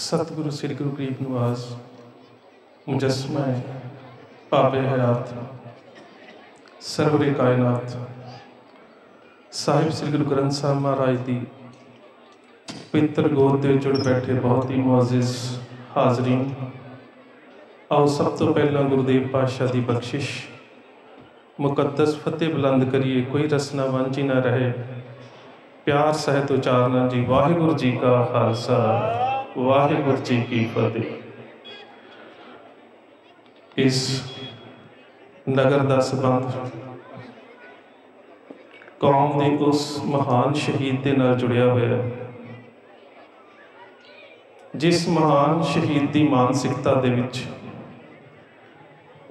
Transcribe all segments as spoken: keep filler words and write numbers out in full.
सतगुरु श्री गुरु ग्रंथ निवास मुजस्मा पाबे हयात सरवरे कायनात साहिब श्री गुरु ग्रंथ साहब महाराज की पवित्र गोद दे जुड़ बैठे बहुत ही मुआजिज हाजरीन, आओ सब तो पहला गुरुदेव पातशाह की बख्शिश मुकद्दस फतेह बुलंद करिए, कोई रसना वांझी ना रहे, प्यार सहित उचारना जी वाहगुरु जी का खालसा वाहगुरु जी की फतेह। इस नगर का संबंध कौम के उस महान शहीद के नाल जुड़िया हुआ जिस महान शहीद की मानसिकता दे विच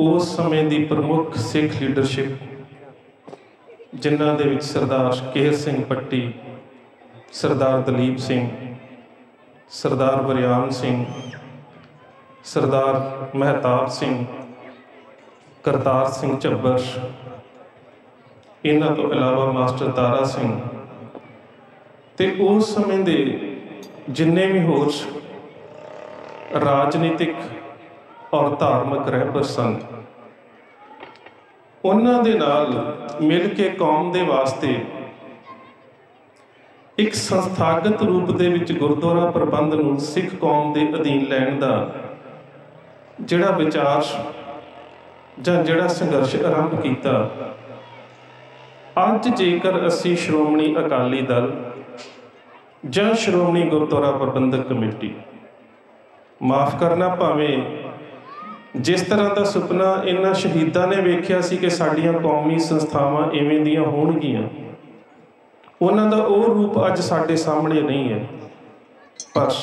उस समय की प्रमुख सिख लीडरशिप जिन्हां दे विच सरदार केहर सिंह पट्टी, सरदार दलीप सिंह, सरदार बरियाम सिंह, सरदार महताब सिंह, करतार सिंह झब्बर, इन्हां तो इलावा मास्टर तारा सिंह ते उस समय दे जिन्ने भी होर राजनीतिक और धार्मिक रहबर सन उन्हां दे नाल मिल के कौम दे वास्ते एक संस्थागत रूप दे विच गुरद्वारा प्रबंध नूं सिख कौम दे अधीन लैण दा जिहड़ा विचार जां जिहड़ा संघर्ष आरंभ कीता, अज जेकर असीं श्रोमणी अकाली दल जां श्रोमणी गुरद्वारा प्रबंधक कमेटी, माफ करना भावें जिस तरह का सुपना इन्हां शहीदां ने वेख्या सी कि साड़ियां कौमी संस्थावां इवें दियां होणगियां, उन्हां दा ओह रूप अज साडे सामने नहीं है, पर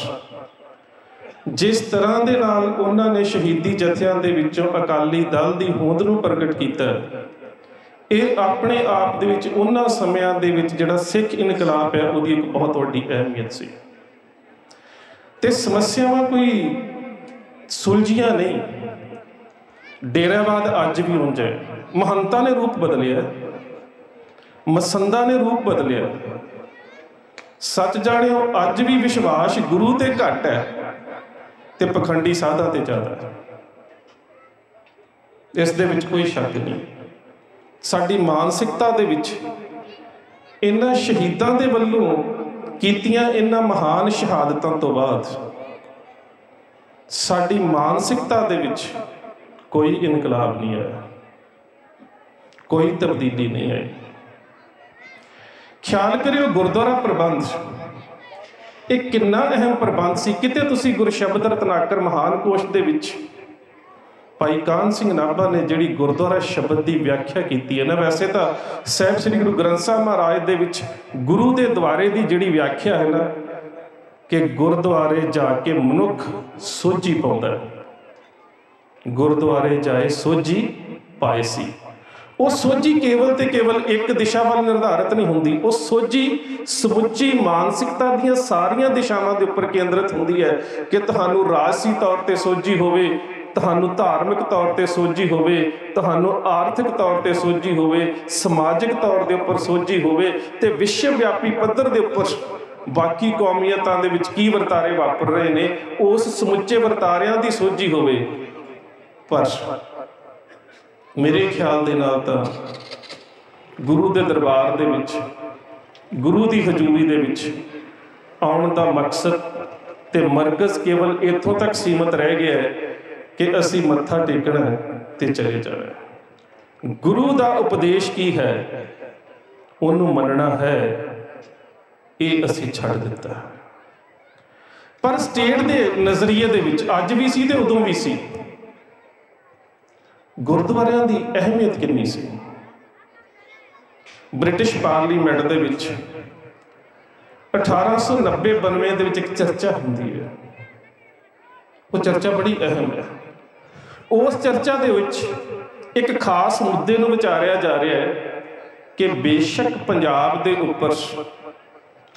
जिस तरह दे नाल उन्हां ने शहीदी जथियां दे विचों अकाली दल दी होंद नूं प्रगट कीता, इह अपने आप दे विच उन्हां समियां दे विच जिहड़ा सिख इनकलाब है उहदी इक बहुत वड्डी अहमियत सी ते समस्यावां कोई सुलझियां नहीं। डेरावाद अज भी उंज है, महंता ने रूप बदलिया, मसंदा ने रूप बदलिया, सच जाणिओ अज भी विश्वास गुरु ते घट है ते पखंडी साधा ते ज्यादा है, इस दे विच कोई शक नहीं। साडी मानसिकता दे विच इन्हां शहीदां दे वल्लों कीतियां इन्हां महान शहादतां तो बाद साडी मानसिकता दे विच कोई इनकलाब नहीं आया, कोई तब्दीली नहीं आई। ख्याल करियो गुरुद्वारा प्रबंध एक कितना अहम प्रबंध सी, किते तुसी गुरु शब्द रतनाकर महान कोश दे विच भाई कान सिंह नाभा ने जिहड़ी गुरुद्वारा शब्द की व्याख्या की है ना, वैसे तो साहिब श्री गुरु ग्रंथ साहब महाराज दे विच गुरु के द्वारे की जिहड़ी व्याख्या है ना कि गुरुद्वारे जाके मनुख सोझी पाउंदा है, गुरुद्वारे जाए सोझी पाए सी। वो सोझी केवल ते केवल एक दिशा वाल निर्धारित नहीं होंदी, वो सोझी समुची मानसिकता दी सारियां दिशावां दे उपर केंद्रित होंदी है कि तुहानू राजसी तौर ते सोझी होवे, तुहानू धार्मिक तौर ते सोझी होवे, तुहानू आर्थिक तौर ते सोझी होवे, समाजिक तौर दे उपर सोझी होवे ते विश्व व्यापी पद्धर दे उपर बाकी कौमियतां दे विच की वर्तारे वापर रहे ने उस समुचे वर्तारियां दी सोझी होवे। पर मेरे ख्याल दे नाल तां गुरु के दरबार दे विच गुरु की हजूरी दे विच आउण दा मकसद ते मरकज़ केवल इत्थों तक सीमित रह गया है कि असी मत्था टेकना है ते चले जाना है। गुरु का उपदेश की है, उन्होंने मनना है, ये असी छड़ दिता है। पर स्टेट के नज़रिए दे विच अज भी सी ते उदों भी सी गुरुद्वारियां दी अहमियत कितनी सी। ब्रिटिश पार्लीमेंट दे विच अठारह सौ नब्बे बनवे दे विच इक चर्चा हुंदी है, वो चर्चा बड़ी अहम है। उस चर्चा दे विच एक खास मुद्दे नूं विचारिया जा रहा है कि बेशक पंजाब दे उपर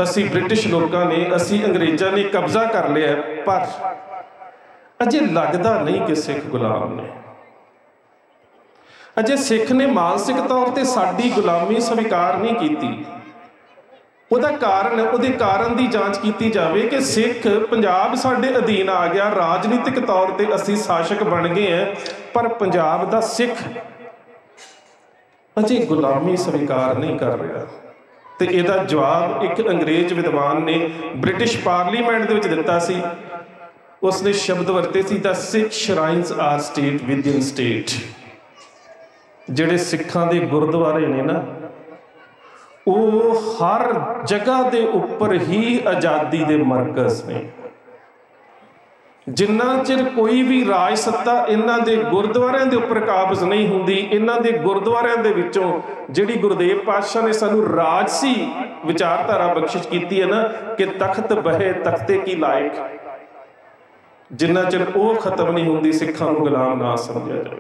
असी ब्रिटिश लोगों ने असी अंग्रेज़ों ने कब्जा कर लिया, पर अजे लगदा नहीं कि सिख गुलाम ने, अजे सिख ने मानसिक तौर पर साडी गुलामी स्वीकार नहीं की। ਉਹਦਾ ਕਾਰਨ ਉਹਦੇ ਕਾਰਨ ਦੀ ਜਾਂਚ ਕੀਤੀ ਜਾਵੇ ਕਿ ਸਿੱਖ ਪੰਜਾਬ ਸਾਡੇ ਅਧੀਨ ਆ ਗਿਆ। ਰਾਜਨੀਤਿਕ ਤੌਰ ਤੇ ਅਸੀਂ ਸ਼ਾਸਕ ਬਣ ਗਏ ਹਾਂ, ਪਰ ਪੰਜਾਬ ਦਾ ਸਿੱਖ ਅਜੇ ਗੁਲਾਮੀ ਸਵੀਕਾਰ ਨਹੀਂ ਕਰ ਰਿਹਾ। ਤੇ ਇਹਦਾ ਜਵਾਬ ਇੱਕ ਅੰਗਰੇਜ਼ ਵਿਦਵਾਨ ਨੇ ਬ੍ਰਿਟਿਸ਼ ਪਾਰਲੀਮੈਂਟ ਦੇ ਵਿੱਚ ਦਿੱਤਾ ਸੀ। उसने शब्द वरते सी the Sikh shrines are state within state. जिहड़े सिखां दे गुरुद्वारे ने ना, वो हर जगह दे उपर ही आज़ादी दे मरकज़ ने। जिन्ना चिर कोई भी राज सत्ता इन्हां दे गुरुद्वारियां दे उपर काबज़ नहीं हुंदी, इन्हां दे गुरुद्वारियां दे विचों जिहड़ी गुरदेव पातशाह ने सानूं राजसी विचारधारा बख्शिश कीती है ना कि तख्त बहे तख्ते की लायक, जिन्ना चिर वो खत्म नहीं होंगी सिखां को गुलाम ना समझा जाए।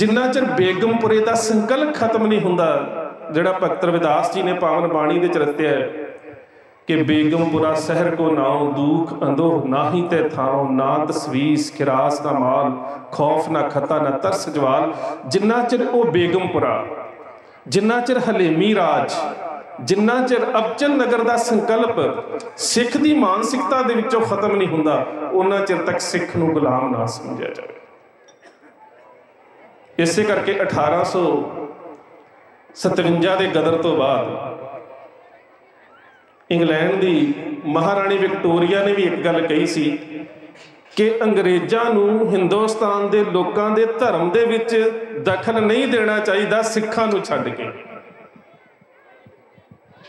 जिन्ना चिर बेगमपुरे का संकल्प खत्म नहीं होंदा, जिहड़ा भगत रविदास जी ने पावन बाणी दे रत्या है कि बेगमपुरा शहर को नाओ दूख अंधो ना ही ते थाओ, ना तस्वीस खिरास ना माल खौफ ना खता ना तरस जवाल। जिन्ना चिर वो बेगमपुरा, जिन्ना चिर हलेमी राज, जिन्ना चिर अबचल नगर का संकल्प सिख की मानसिकता दे विचों खत्म नहीं हुंदा, उन्ना चिर तक सिख नूं गुलाम ना समझा जाए। इस करके अठारह सौ सतवंजा के गदर तो बाद इंग्लैंड की महाराणी विक्टोरिया ने भी एक गल कही सी कि अंग्रेज़ों नूं हिंदुस्तान के लोगों के धर्म के विच दखल नहीं देना चाहिए, सिखां नूं छड्ड के।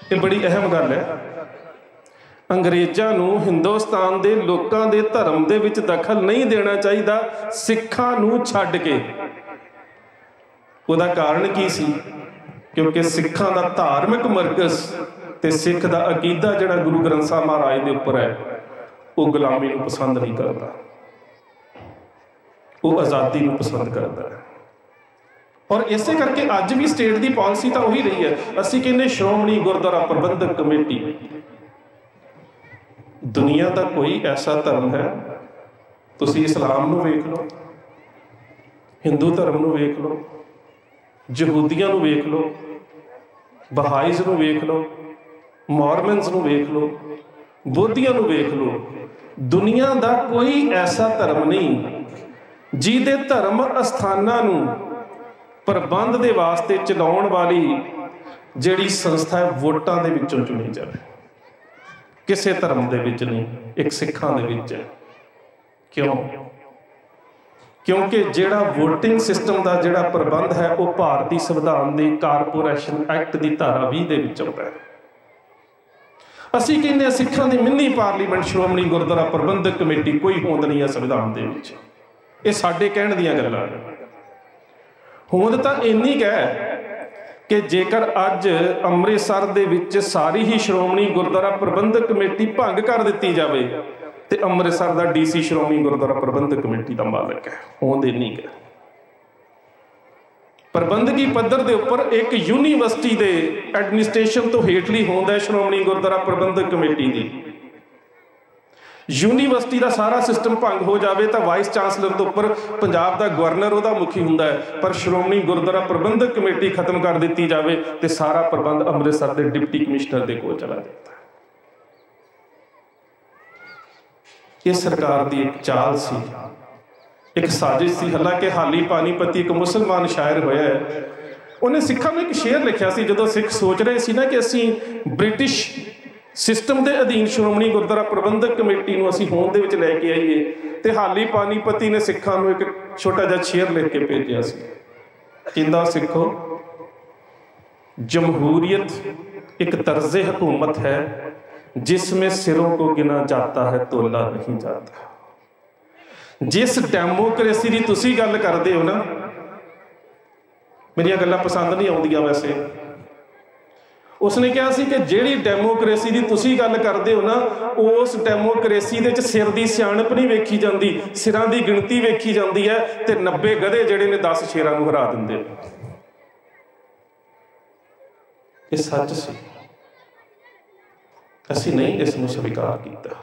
ये बड़ी अहम गल है। अंग्रेज़ों नूं हिंदुस्तान के लोगों के धर्म के विच दखल नहीं देना चाहिए, सिखां नूं छड्ड के। उहदा कारण की सी? क्योंकि सिखां दा धार्मिक मरकज़ ते सिख दा अकीदा जिहड़ा गुरु ग्रंथ साहब महाराज के उपर है, वो गुलामी नूं पसंद नहीं करता, वो आज़ादी नूं पसंद करता है। और इसे करके अज भी स्टेट की पॉलिसी तो वही रही है। असीं कहने श्रोमणी गुरद्वारा प्रबंधक कमेटी, दुनिया का कोई ऐसा धर्म है, तुसीं इस्लाम नूं वेख लो, हिंदू धर्म नूं वेख लो, यहूदियां नूं वेख लो, बहाईज़ नूं वेख लो, मॉर्मन्स नूं वेख लो, बोधियां नूं वेख लो, दुनिया का कोई ऐसा धर्म नहीं जिहदे धर्म अस्थानां नूं प्रबंध के वास्ते चलाने वाली जिहड़ी संस्था है वोटां दे विच्चों चुनी जाए। किसी धर्म दे विच नहीं, एक सिखां दे विच है। क्यों? क्योंकि जिहड़ा वोटिंग सिस्टम का जिहड़ा प्रबंध है वह भारतीय संविधान के कारपोरेशन एक्ट की धारा बीस दे विच आउंदा है। असीं कहने सिखां दी mini parliament Shiromani Gurdwara Prabandhak committee कोई होंद नहीं है संविधान दे विच। इह साडे कहण दीयां गल्लां ने। होंद तां इन्नी क है कि जेकर अज अमृतसर दे विच सारी ही श्रोमणी गुरद्वारा प्रबंधक कमेटी भंग कर दिती जाए तो अमृतसर का डी सी श्रोमणी गुरद्वारा प्रबंधक कमेटी का मालक है। होंद इन्नी क है। प्रबंधकी पद्धर के उपर एक यूनीवर्सिटी के एडमिनिस्ट्रेशन तो हेठली होंद है श्रोमणी गुरद्वारा प्रबंधक कमेटी की। यूनीवर्सिटी का सारा सिस्टम भंग हो जाए तो वाइस चांसलर के उपर पंजाब का गवर्नर वह मुखी होंदा है, पर श्रोमणी गुरद्वारा प्रबंधक कमेटी खत्म कर दी जाए तो सारा प्रबंध अमृतसर के डिप्टी कमिश्नर के कोल चला जाता है। ये सरकार की एक चाल सी, एक साजिश सी। हालांकि हाली पानीपति एक मुसलमान शायर होया है, उन्हें सिखा में एक शेर लिखा सी जदों सिख सोच रहे सी ना कि असीं ब्रिटिश सिस्टम के अधीन श्रोमणी गुरद्वारा प्रबंधक कमेटी को असीं होंद दे विच लैके आईए। तो हाली पानीपति ने सिखां नूं एक छोटा जिहा शेर लिख के भेजिया सी। कहंदा सिखो, जमहूरीयत एक तर्ज़ हुकूमत है जिसमें सिरों को गिना जाता है तोला नहीं जाता। जिस डेमोक्रेसी की तुसीं गल करदे हो ना, मेरियां गल्लां पसंद नहीं आउंदियां वैसे। उसने कहा सी कि जिहड़ी डेमोक्रेसी की तुसीं गल करदे हो ना, उस डेमोक्रेसी दे विच सिर दी सियाणप नहीं वेखी जाती, सिरां दी गिणती वेखी जाती है। ते नब्बे गधे जिहड़े ने दस शेरां नूं हरा दिंदे। इह सच सी, असीं नहीं इस नूं स्वीकार कीता।